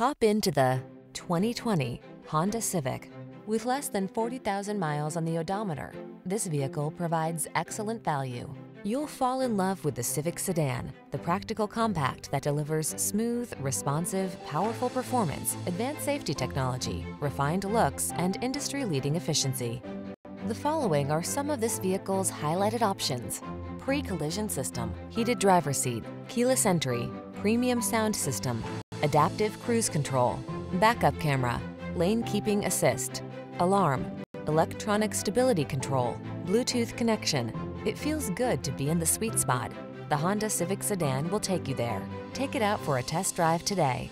Hop into the 2020 Honda Civic. With less than 40,000 miles on the odometer, this vehicle provides excellent value. You'll fall in love with the Civic sedan, the practical compact that delivers smooth, responsive, powerful performance, advanced safety technology, refined looks, and industry-leading efficiency. The following are some of this vehicle's highlighted options: pre-collision system, heated driver's seat, keyless entry, premium sound system, adaptive cruise control, backup camera, lane keeping assist, alarm, electronic stability control, Bluetooth connection. It feels good to be in the sweet spot. The Honda Civic Sedan will take you there. Take it out for a test drive today.